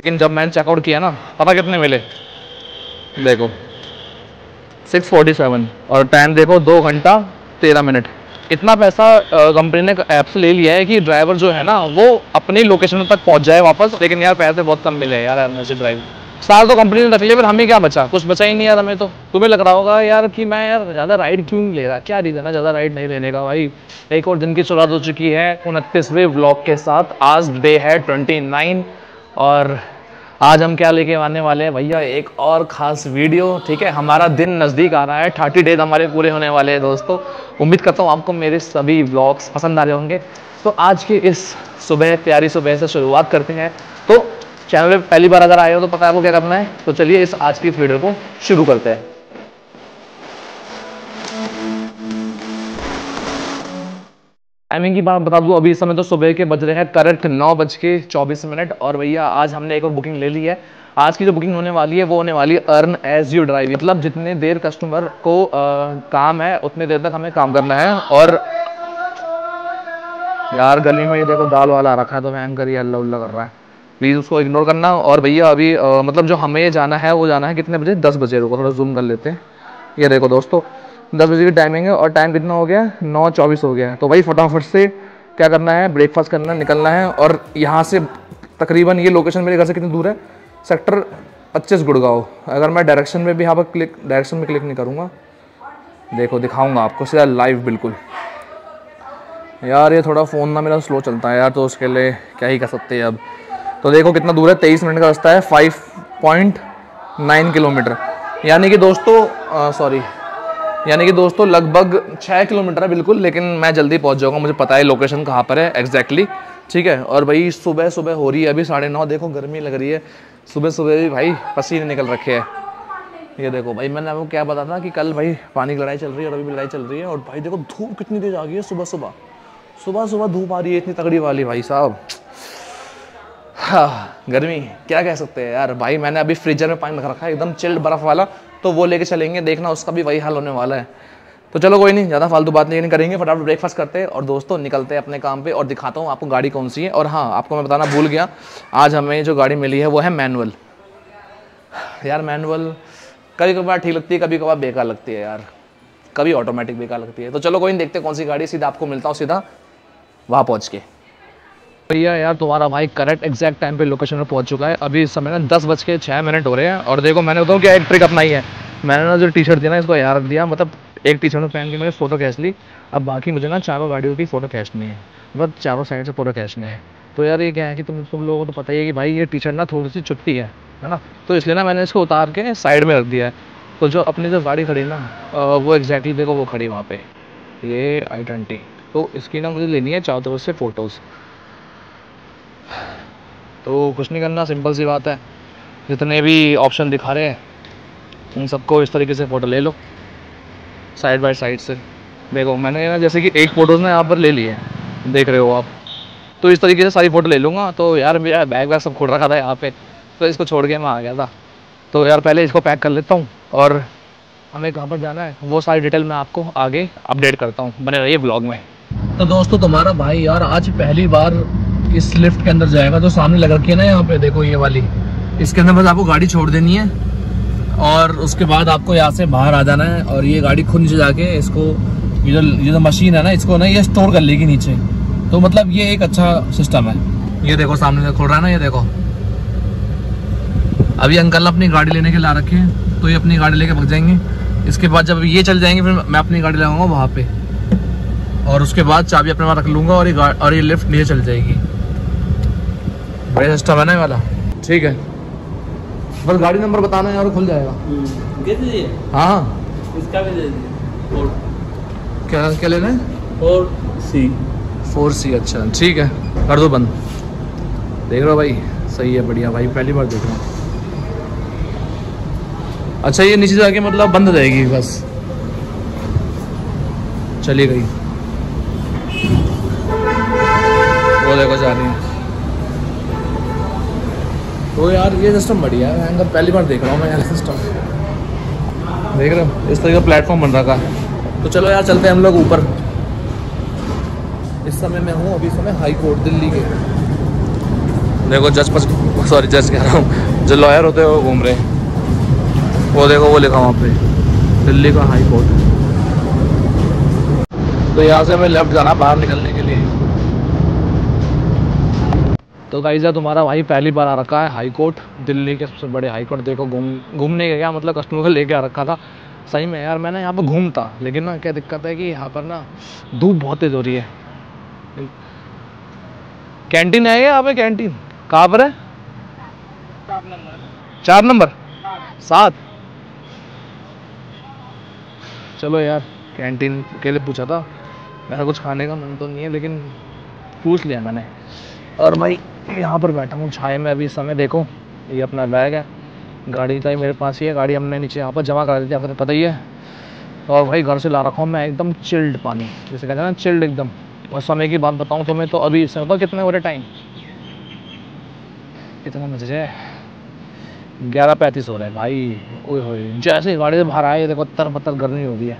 लेकिन जब मैंने चेकआउट किया ना, पता कितने मिले, देखो 647 और टाइम देखो 2 घंटा 13 मिनट। इतना पैसा कंपनी ने ऐप से ले लिया है कि ड्राइवर जो है ना वो अपनी लोकेशन तक पहुंच जाए वापस। लेकिन यार पैसे बहुत कम मिले यार एमरजेंसी ड्राइव सारा तो कंपनी ने रख लिया, फिर हमें क्या बचा, कुछ बचा ही नहीं यार हमें। तो तुम्हें लग रहा होगा यार कि मैं यार ज़्यादा राइड क्यों नहीं ले रहा, क्या रीज़न है ज़्यादा राइड नहीं लेने का। भाई एक और दिन की शुरुआत हो चुकी है 29वें व्लॉग के साथ। आज डे है 29 और आज हम क्या लेके आने वाले हैं भैया, एक और ख़ास वीडियो। ठीक है, हमारा दिन नज़दीक आ रहा है, 30 डेज हमारे पूरे होने वाले हैं दोस्तों। उम्मीद करता हूँ आपको मेरे सभी व्लॉग्स पसंद आ रहे होंगे। तो आज की इस सुबह प्यारी सुबह से शुरुआत करते हैं। तो चैनल पर पहली बार अगर आए हो तो पता है आपको क्या करना है। तो चलिए इस आज की इस वीडियो को शुरू करते हैं। टाइमिंग की बात बता दूँ, अभी इस समय तो सुबह के बज रहे हैं करेक्ट 9:24 और भैया आज हमने एक और बुकिंग ले ली है। आज की जो बुकिंग होने वाली है वो होने वाली है अर्न एज यू ड्राइव, मतलब जितने देर कस्टमर को काम है उतने देर तक हमें काम करना है। और यार गली में ये देखो दाल वाला रखा है तो मैं एंकर ही हल्ला उल्ला कर रहा है, प्लीज़ उसको इग्नोर करना। और भैया अभी मतलब जो हमें जाना है वो जाना है कितने बजे, 10 बजे। रुको थोड़ा जूम कर लेते हैं, ये देखो दोस्तों 10 बजे की टाइमिंग है और टाइम कितना हो गया, 9:24 हो गया। तो भाई फटाफट से क्या करना है, ब्रेकफास्ट करना, निकलना है। और यहाँ से तकरीबन ये लोकेशन मेरे घर से कितनी दूर है, सेक्टर 25 गुड़गांव। अगर मैं डायरेक्शन में भी यहाँ पर क्लिक, डायरेक्शन में क्लिक नहीं करूँगा, देखो दिखाऊँगा आपको सीधा लाइव बिल्कुल। यार ये थोड़ा फ़ोन ना मेरा स्लो चलता है यार, तो उसके लिए क्या ही कर सकते हैं अब। तो देखो कितना दूर है, 23 मिनट का रास्ता है, 5.9 किलोमीटर यानी कि दोस्तों, सॉरी यानी कि दोस्तों लगभग 6 किलोमीटर है बिल्कुल। लेकिन मैं जल्दी पहुंच जाऊंगा, मुझे पता है लोकेशन कहाँ पर है एग्जैक्टली। ठीक है, और भाई सुबह सुबह हो रही है, अभी 9:30, देखो गर्मी लग रही है सुबह सुबह भी, भाई पसीने निकल रखे हैं। ये देखो भाई मैंने आपको क्या बताया था कि कल भाई पानी की लड़ाई चल रही है और अभी भी लड़ाई चल रही है। और भाई देखो धूप कितनी तेज आ गई है, सुबह सुबह धूप आ रही है इतनी तगड़ी वाली भाई साहब। हाँ गर्मी क्या कह सकते हैं यार। भाई मैंने अभी फ्रीजर में पानी रखा है एकदम चिल्ड बर्फ़ वाला, तो वो लेके चलेंगे, देखना उसका भी वही हाल होने वाला है। तो चलो कोई नहीं, ज़्यादा फालतू बात नहीं करेंगे, फटाफट ब्रेकफास्ट करते हैं और दोस्तों निकलते हैं अपने काम पे। और दिखाता हूँ आपको गाड़ी कौन सी है। और हाँ आपको मैं बताना भूल गया, आज हमें जो गाड़ी मिली है वो है मैनुअल। यार मैनुअल कभी कभार ठीक लगती है, कभी कभार बेकार लगती है यार, कभी ऑटोमेटिक बेकार लगती है। तो चलो कोई नहीं, देखते कौन सी गाड़ी, सीधा आपको मिलता हूँ सीधा वहाँ पहुँच के। भैया यार तुम्हारा भाई करेक्ट एग्जैक्ट टाइम पे लोकेशन पर पहुंच चुका है। अभी इस समय ना 10:06 हो रहे हैं। और देखो मैंने बताऊँ क्या एक ट्रिक अपनाई है मैंने ना, जो टी शर्ट दिया ना इसको यार दिया, मतलब एक टी शर्ट पहन के मैंने फ़ोटो खींच ली। अब बाकी मुझे ना चारों गाड़ियों की फ़ोटो खींचनी है, मतलब चारों साइड से फ़ोटो खींचनी है। तो यार ये क्या है कि तुम लोगों को तो पता ही है कि भाई ये टी शर्ट ना थोड़ी सी चुपती है ना, तो इसलिए ना मैंने इसको उतार के साइड में रख दिया है। तो जो अपनी जो गाड़ी खड़ी ना वो एग्जैक्टली देखो वो खड़ी वहाँ पर, ये I-20। तो इसकी ना मुझे लेनी है चारों तरफ से फ़ोटोज़। तो कुछ नहीं करना, सिंपल सी बात है, जितने भी ऑप्शन दिखा रहे हैं उन सबको इस तरीके से फ़ोटो ले लो साइड बाय साइड से। देखो मैंने ना जैसे कि एक फ़ोटोज़ ना यहाँ पर ले लिए, देख रहे हो आप, तो इस तरीके से सारी फ़ोटो ले लूँगा। तो यार मेरा बैग वैग सब खोल रखा था यहाँ पे, तो इसको छोड़ के मैं आ गया था। तो यार पहले इसको पैक कर लेता हूँ और हमें कहाँ पर जाना है वो सारी डिटेल मैं आपको आगे अपडेट करता हूँ, बने रहिए ब्लॉग में। तो दोस्तों तुम्हारा भाई यार आज पहली बार इस लिफ्ट के अंदर जाएगा, तो सामने लग रखी है ना यहाँ पे, देखो ये वाली, इसके अंदर बस आपको गाड़ी छोड़ देनी है और उसके बाद आपको यहाँ से बाहर आ जाना है। और ये गाड़ी खुद नीचे जाके इसको ये जो मशीन है ना इसको ना ये स्टोर कर लेगी नीचे। तो मतलब ये एक अच्छा सिस्टम है। ये देखो सामने से खोल रहा है ना, ये देखो अभी अंकल अपनी गाड़ी लेने के ला रखे हैं, तो ये अपनी गाड़ी लेके भाग जाएंगे। इसके बाद जब ये चल जाएंगे फिर मैं अपनी गाड़ी लगाऊंगा वहाँ पे, और उसके बाद चाबी अपने वहाँ रख लूँगा और ये लिफ्ट नीचे चल जाएगी। बड़ा सिस्टम है ना वाला, ठीक है, बस गाड़ी नंबर बताना है और खुल जाएगा। हाँ इसका भी दे दीजिए, क्या लेना है, 4C। अच्छा ठीक है, कर दो बंद। देख रहे हो भाई, सही है, बढ़िया भाई, पहली बार देख रहा हूँ। अच्छा ये नीचे जाके मतलब बंद रहेगी बस, चली गई, वो देखो जा रही है। तो यार ये सिस्टम बढ़िया है, एंकर पहली बार देख रहा हूँ मैं यार सिस्टम, देख रहे हो इस तरह का प्लेटफॉर्म बन रखा है। तो चलो यार चलते हैं हम लोग ऊपर। इस समय मैं हूँ अभी समय हाई कोर्ट दिल्ली के, देखो जज पर सॉरी जज कह रहा हूँ, जो लॉयर होते हैं वो घूम रहे हैं। वो देखो वो लिखा वहाँ पे दिल्ली का हाई कोर्ट। तो यहाँ से हमें लेफ्ट जाना बाहर निकलने के लिए। तो गाइस तुम्हारा भाई पहली बार आ रखा है हाई कोर्ट, दिल्ली के सबसे बड़े हाई कोर्ट। देखो घूमने के क्या मतलब कस्टमर को लेके आ रखा था। सही में यार मैंने यहाँ पर घूमता, लेकिन ना क्या दिक्कत है कि यहाँ पर ना धूप बहुत तेज हो रही है। कैंटीन है यहाँ पे, कैंटीन कहाँ पर है? 4 नंबर 7। चलो यार कैंटीन के लिए पूछा था, मेरा कुछ खाने का मन तो नहीं है लेकिन पूछ लिया मैंने। और भाई यहाँ पर बैठा हूँ छाए में अभी समय। देखो ये अपना बैग है, गाड़ी का ही मेरे पास ही है, गाड़ी हमने नीचे यहाँ पर जमा करा दी थी आपको पता ही है। और भाई घर से ला रखा हूँ मैं एकदम चिल्ड पानी, जैसे कहते हैं ना चिल्ड एकदम। और समय की बात बताऊँ तुम्हें तो अभी इसमें बताओ कितने हो रहे टाइम, कितना बजे है? 11:35 हो रहे हैं भाई। ओए होए जैसे ही गाड़ी से बाहर आए देखो तर पत्तर गर्मी हो रही है।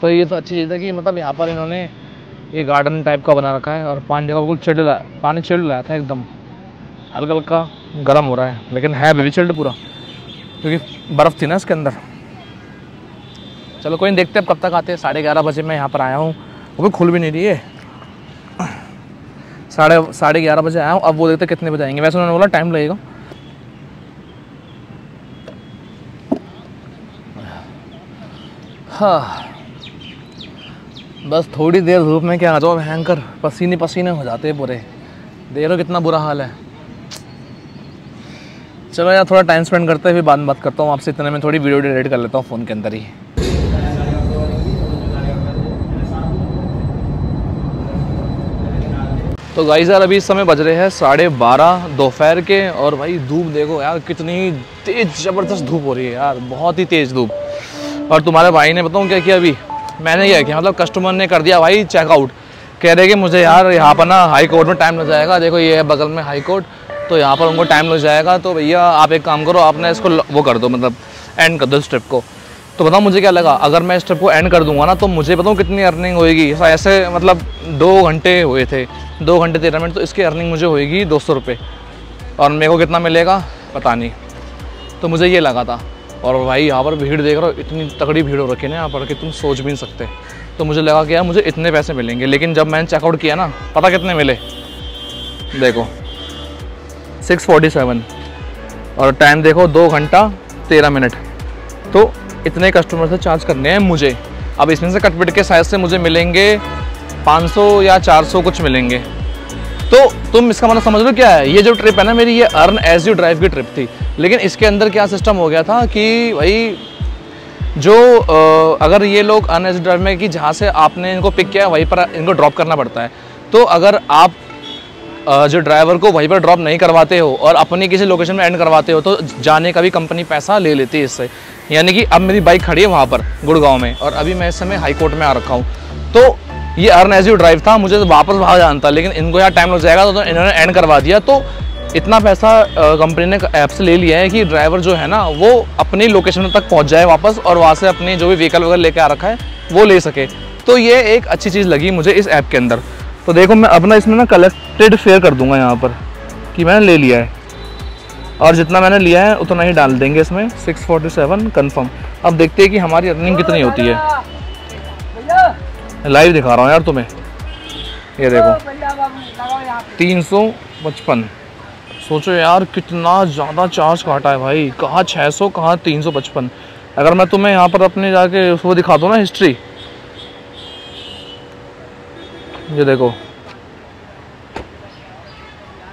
तो ये तो अच्छी चीज़ है कि मतलब यहाँ पर इन्होंने ये गार्डन टाइप का बना रखा है और पानी जगह बिल्कुल चिल्ड, पानी चिल्ड लाया था एकदम हल्का हल्का गर्म हो रहा है लेकिन है बेबी चिल्ड पूरा, क्योंकि बर्फ़ थी ना इसके अंदर। चलो कोई नहीं, देखते अब कब तक आते हैं। 11:30 बजे मैं यहाँ पर आया हूँ, वो भी खुल भी नहीं रही है। 11:30 बजे आया हूँ, अब वो देखते कितने बजे आएंगे। वैसे उन्होंने बोला टाइम लगेगा। हाँ बस थोड़ी देर धूप में क्या आ जाओ, भयंकर पसीने पसीने हो जाते हैं पूरे। देखो कितना बुरा हाल है। चलो यार थोड़ा टाइम स्पेंड करते हैं, फिर बाद में बात करता हूँ आपसे। इतने में थोड़ी वीडियो डिलीट कर लेता हूँ फ़ोन के अंदर ही। तो गाइस यार अभी इस समय बज रहे हैं 12:30 दोपहर के। और भाई धूप देखो यार कितनी तेज़ ज़बरदस्त धूप हो रही है यार, बहुत ही तेज़ धूप। और तुम्हारे भाई ने बताऊँ क्या किया अभी? मैंने क्या किया मतलब कस्टमर ने कर दिया भाई चेकआउट। कह रहे कि मुझे यार यहाँ पर ना हाई कोर्ट में टाइम लग जाएगा। देखो ये है बगल में हाई कोर्ट, तो यहाँ पर उनको टाइम लग जाएगा। तो भैया आप एक काम करो, आपने इसको वो कर दो, मतलब एंड कर दो इस ट्रिप को। तो बताओ मुझे क्या लगा, अगर मैं इस ट्रिप को एंड कर दूंगा ना तो मुझे बताऊँ कितनी अर्निंग होएगी। ऐसे मतलब 2 घंटे हुए थे, 2 घंटे 13 मिनट, तो इसकी अर्निंग मुझे होएगी 200 रुपये। और मेरे को कितना मिलेगा पता नहीं, तो मुझे ये लगा था। और भाई यहाँ पर भीड़ देख रहा हो, इतनी तगड़ी भीड़ हो रखी है यहाँ पर कि तुम सोच भी नहीं सकते। तो मुझे लगा कि यार मुझे इतने पैसे मिलेंगे, लेकिन जब मैंने चेकआउट किया ना पता कितने मिले? देखो 6:47 और टाइम देखो 2 घंटा 13 मिनट। तो इतने कस्टमर से चार्ज करने हैं मुझे। अब इसमें से कटपिट के साइज से मुझे मिलेंगे 500 या 400 कुछ मिलेंगे। तो तुम इसका मतलब समझ लो क्या है, ये जो ट्रिप है ना मेरी, ये अर्न एज यू ड्राइव की ट्रिप थी। लेकिन इसके अंदर क्या सिस्टम हो गया था कि भाई जो अगर ये लोग अर्न एज यू ड्राइव में कि जहाँ से आपने इनको पिक किया वहीं पर इनको ड्रॉप करना पड़ता है। तो अगर आप जो ड्राइवर को वहीं पर ड्रॉप नहीं करवाते हो और अपनी किसी लोकेशन में एंड करवाते हो तो जाने का भी कंपनी पैसा ले लेती है इससे। यानी कि अब मेरी बाइक खड़ी है वहाँ पर गुड़गांव में और अभी मैं इस समय हाई कोर्ट में आ रखा हूँ। तो ये अर्न एज यू ड्राइव था, मुझे तो वापस वहाँ जाना था लेकिन इनको यहाँ टाइम लग जाएगा तो इन्होंने एंड करवा दिया। तो इतना पैसा कंपनी ने ऐप से ले लिया है कि ड्राइवर जो है ना वो अपनी लोकेशन तक पहुँच जाए वापस और वहाँ से अपनी जो भी व्हीकल वगैरह लेके आ रखा है वो ले सके। तो ये एक अच्छी चीज़ लगी मुझे इस ऐप के अंदर। तो देखो मैं अपना इसमें ना कलेक्टेड फेयर कर दूंगा यहाँ पर कि मैंने ले लिया है, और जितना मैंने लिया है उतना ही डाल देंगे इसमें। 6:47 कन्फर्म। अब देखते हैं कि हमारी अर्निंग कितनी होती है। लाइव दिखा रहा हूँ यार तुम्हें, ये देखो 355। सोचो यार कितना ज़्यादा चार्ज काटा है भाई, कहाँ 600 कहाँ 355। अगर मैं तुम्हें यहाँ पर अपने जाके उसको दिखा दूँ ना हिस्ट्री, ये देखो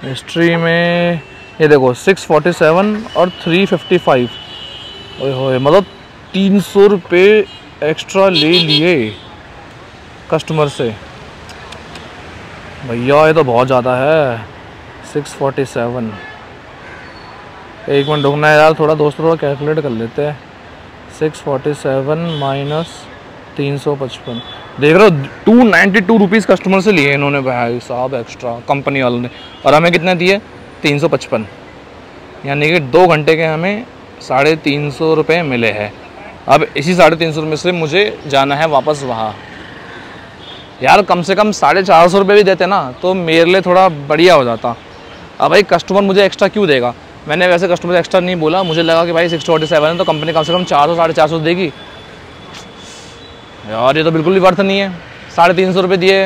हिस्ट्री में, ये देखो 6:47 और 3:55। ओए मतलब 300 रुपये एक्स्ट्रा ले लिए कस्टमर से। भैया ये तो बहुत ज़्यादा है। 6:47 एक मिनट रुकना है यार थोड़ा, दोस्तों कैलकुलेट कर लेते हैं। 6:47 माइनस 355, देख रहे हो 292 रुपीज़ कस्टमर से लिए इन्होंने भाई साहब एक्स्ट्रा कंपनी वालों ने। और हमें कितने दिए? 355। यानी कि 2 घंटे के हमें 350 रुपये मिले हैं। अब इसी 350 रुपये से मुझे जाना है वापस वहाँ। यार कम से कम 450 रुपये भी देते ना तो मेरे लिए थोड़ा बढ़िया हो जाता। अब भाई कस्टमर मुझे एक्स्ट्रा क्यों देगा। मैंने वैसे कस्टमर एक्स्ट्रा नहीं बोला, मुझे लगा कि भाई 647 है तो कंपनी कम से कम 400 साढ़े 400 देगी यार, ये तो बिल्कुल भी वर्थ नहीं है। 350 रुपये दिए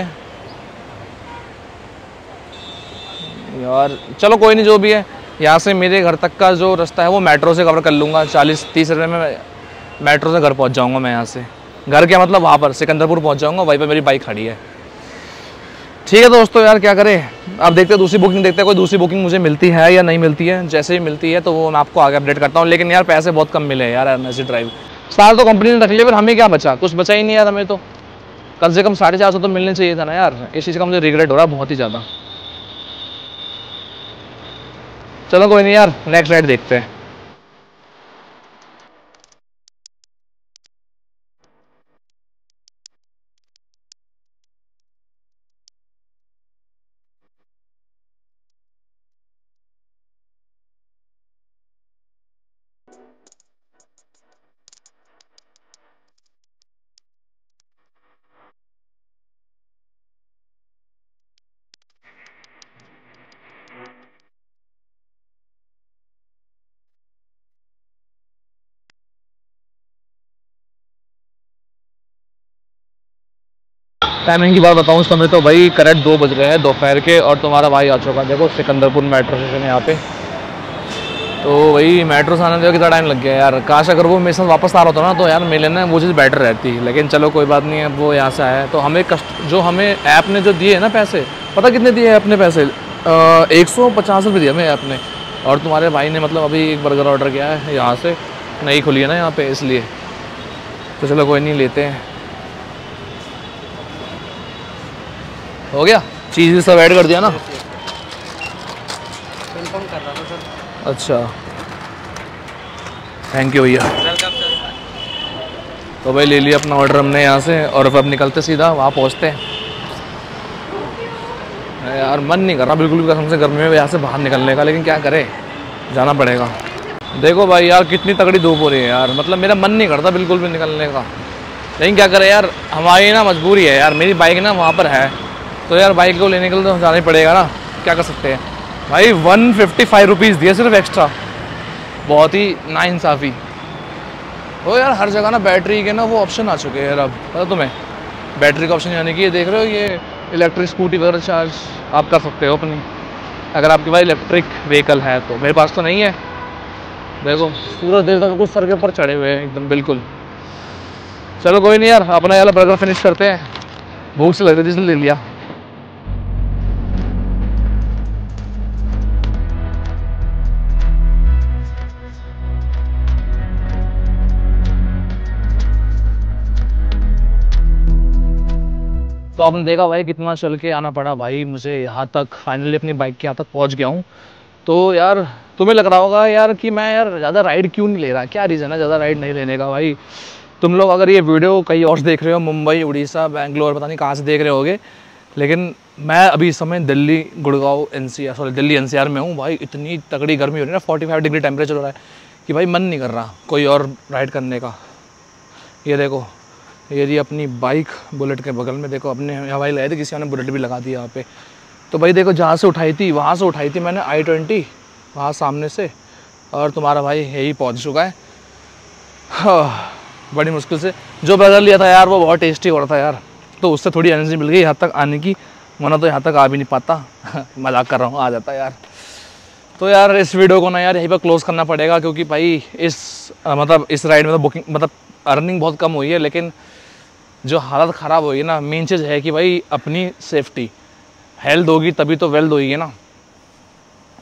यार, चलो कोई नहीं, जो भी है। यहाँ से मेरे घर तक का जो रास्ता है वो मेट्रो से कवर कर लूँगा, 40-30 रुपये में मेट्रो से घर पहुँच जाऊँगा। मैं यहाँ से घर क्या मतलब वहाँ पर सिकंदरपुर पहुँच जाऊँगा, वहीं पर मेरी बाइक खड़ी है। ठीक है दोस्तों, यार क्या करें, अब देखते हैं दूसरी बुकिंग, देखते हैं कोई दूसरी बुकिंग मुझे मिलती है या नहीं मिलती है। जैसे ही मिलती है तो वो मैं आपको आगे अपडेट करता हूँ। लेकिन यार पैसे बहुत कम मिले यार, एनर्जी ड्राइव सारा तो कंपनी ने रख लिया, फिर हमें क्या बचा, कुछ बचा ही नहीं यार। हमें तो कम से कम 450 तो मिलने चाहिए था ना यार। इस चीज़ का मुझे रिग्रेट हो रहा है बहुत ही ज़्यादा। चलो कोई नहीं यार, नेक्स्ट राइड देखते हैं। टाइमिंग की बात बताऊँ उस समय तो भाई करेक्ट 2 बज रहे हैं दोपहर के, और तुम्हारा भाई आ चुका है। देखो सिकंदरपुर मेट्रो स्टेशन है यहाँ पे, तो वही मेट्रो से आने में कितना टाइम लग गया यार। काश अगर वो मेरे साथ वापस आ रहा होता ना तो यार मेरे ना वो चीज़ बेटर रहती, लेकिन चलो कोई बात नहीं है। वो यहाँ से आया है तो हमें जो हमें ऐप ने जो दिए है ना पैसे, पता कितने दिए है अपने पैसे, 150 रुपये दिए हमें ऐप ने। और तुम्हारे भाई ने मतलब अभी एक बर्गर ऑर्डर किया है यहाँ से, नई खुली है ना यहाँ पर, इसलिए तो चलो कोई नहीं, लेते हैं। हो गया, चीज़ सब ऐड कर दिया ना, कंफर्म कर रहा था सर। अच्छा थैंक यू भैया। तो भाई ले लिया अपना ऑर्डर हमने यहाँ से, और अब निकलते सीधा वहाँ पहुँचते हैं। यार मन नहीं कर रहा बिल्कुल भी कसम से गर्मी में यहाँ से बाहर निकलने का, लेकिन क्या करें, जाना पड़ेगा। देखो भाई यार कितनी तगड़ी धूप हो रही है यार, मतलब मेरा मन नहीं करता बिल्कुल भी निकलने का, लेकिन क्या करें यार, हमारी ना मजबूरी है यार। मेरी बाइक ना वहाँ पर है तो यार बाइक को लेने के लिए तो जाना ही पड़ेगा ना, क्या कर सकते हैं भाई। 155 रुपीज़ दिए सिर्फ एक्स्ट्रा, बहुत ही नाइंसाफ़ी। वो यार हर जगह ना बैटरी के ना वो ऑप्शन आ चुके हैं यार, अब पता तुम्हें बैटरी का ऑप्शन, यानी कि ये देख रहे हो, ये इलेक्ट्रिक स्कूटी वगैरह चार्ज आप कर सकते हो अपनी, अगर आपके पास इलेक्ट्रिक व्हीकल है तो। मेरे पास तो नहीं है। देखो सूरज देवता बिल्कुल सर के ऊपर चढ़े हुए हैं एकदम बिल्कुल। चलो कोई नहीं यार, अपना यार बर्गर फिनिश करते हैं, भूख से लग रही थी इसलिए ले लिया। तो आपने देखा भाई कितना चल के आना पड़ा भाई मुझे यहाँ तक, फाइनली अपनी बाइक के यहाँ तक पहुँच गया हूँ। तो यार तुम्हें लग रहा होगा यार कि मैं यार ज़्यादा राइड क्यों नहीं ले रहा, क्या रीज़न है ज़्यादा राइड नहीं लेने का। भाई तुम लोग अगर ये वीडियो कहीं और देख रहे हो, मुंबई, उड़ीसा, बेंगलोर, पता नहीं कहाँ से देख रहे होगे, लेकिन मैं अभी इस समय दिल्ली, गुड़गांव, दिल्ली एनसीआर में हूँ भाई। इतनी तगड़ी गर्मी हो रही है ना, 45 डिग्री टेम्परेचर हो रहा है कि भाई मन नहीं कर रहा कोई और राइड करने का। ये देखो, ये रही अपनी बाइक बुलेट के बगल में, देखो अपने हवाई लाए थे, किसी ने बुलेट भी लगा दी यहाँ पे। तो भाई देखो जहाँ से उठाई थी वहाँ से उठाई थी मैंने i20, वहाँ सामने से, और तुम्हारा भाई यही पहुँच चुका है। हाँ, बड़ी मुश्किल से जो बर्गर लिया था यार वो बहुत टेस्टी हो रहा था यार, तो उससे थोड़ी एनर्जी मिल गई यहाँ तक आने की, वरना तो यहाँ तक आ भी नहीं पाता। मजाक कर रहा हूँ, आ जाता यार। तो यार इस वीडियो को ना यार यहीं पर क्लोज़ करना पड़ेगा, क्योंकि भाई इस राइड में तो बुकिंग अर्निंग बहुत कम हुई है, लेकिन जो हालत ख़राब हुई है ना, मेन चीज़ है कि भाई अपनी सेफ्टी, हेल्थ होगी तभी तो वेल्थ होगी ना।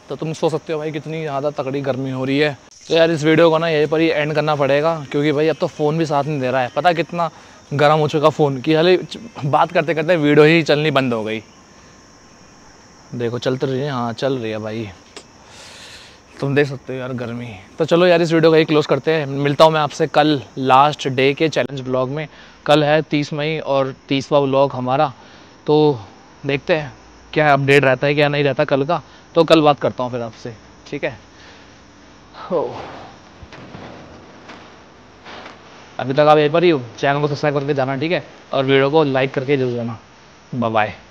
तो तुम सोच सकते हो भाई कितनी ज़्यादा तगड़ी गर्मी हो रही है। तो यार इस वीडियो को ना यहीं पर ही एंड करना पड़ेगा, क्योंकि भाई अब तो फ़ोन भी साथ नहीं दे रहा है, पता कितना गर्म हो चुका फ़ोन कि हाले बात करते करते वीडियो ही चलनी बंद हो गई। देखो चलती रही है, हाँ चल रही है भाई, तुम देख सकते हो यार गर्मी। तो चलो यार इस वीडियो को यही क्लोज़ करते हैं, मिलता हूँ मैं आपसे कल लास्ट डे के चैलेंज ब्लॉग में। कल है 30 मई और 30वां ब्लॉग हमारा, तो देखते हैं क्या अपडेट रहता है क्या नहीं रहता कल का, तो कल बात करता हूँ फिर आपसे, ठीक है। हो अभी तक आप एक बार ही चैनल को सब्सक्राइब करके जाना, ठीक है, और वीडियो को लाइक करके जरूर जाना। Bye bye.